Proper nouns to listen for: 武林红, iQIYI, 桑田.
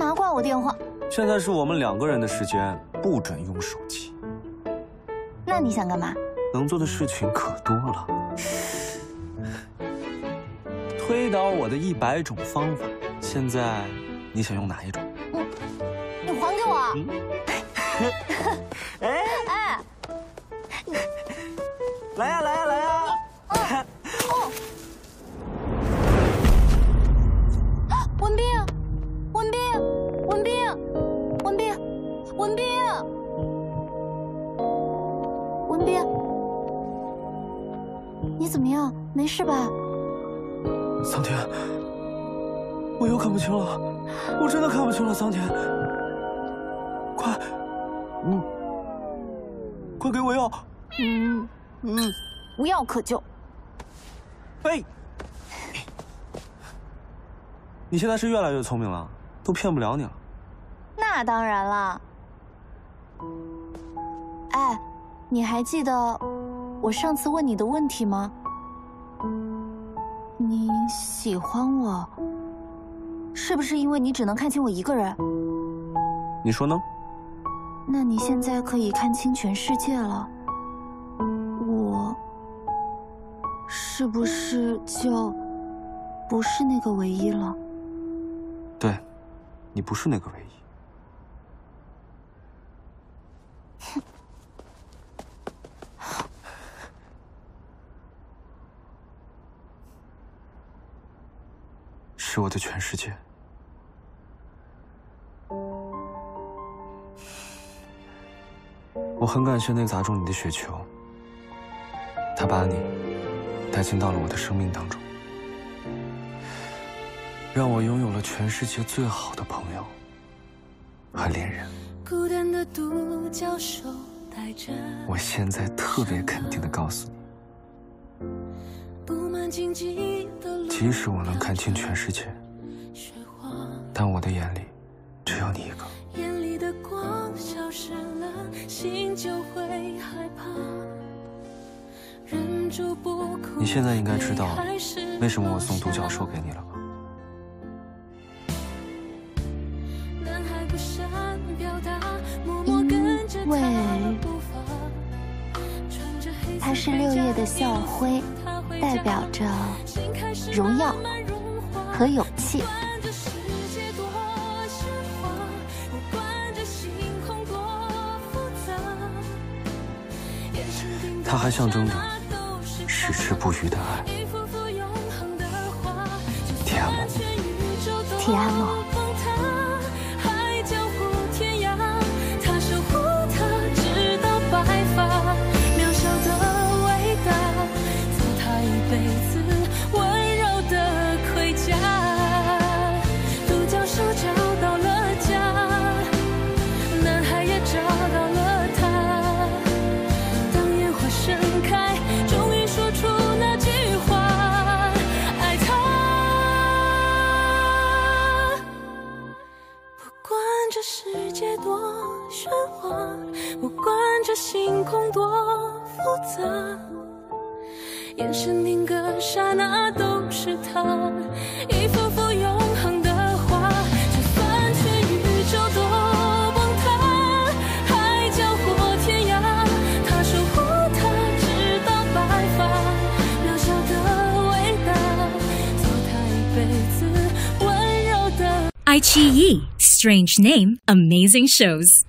嘛挂我电话？现在是我们两个人的时间，不准用手机。那你想干嘛？能做的事情可多了。推倒我的100种方法，现在你想用哪一种？你还给我！哎，来呀来呀来呀！ 没事吧，桑田？我又看不清了，我真的看不清了，桑田！快，快给我药！无药可救。哎，你现在是越来越聪明了，都骗不了你了。那当然了。哎，你还记得我上次问你的问题吗？ 你喜欢我，是不是因为你只能看清我一个人？你说呢？那你现在可以看清全世界了，我是不是就不是那个唯一了？对，你不是那个唯一。 是我的全世界。我很感谢那个砸中你的雪球，他把你带进到了我的生命当中，让我拥有了全世界最好的朋友和恋人。我现在特别肯定地告诉你。 即使我能看清全世界，但我的眼里只有你一个。你现在应该知道为什么我送独角兽给你了吧？因为它是6叶的校徽。 代表着荣耀和勇气。它还象征着矢志不渝的爱。Ti amo。Ti amo。 星空多复杂，眼神定格刹那都是他，一幅幅永恒的画，这翻圈宇宙多崩塌，海角或天涯，他守护他直到白发，渺小的伟大，做他一辈子温柔的。iQIYI Strange Name Amazing Shows。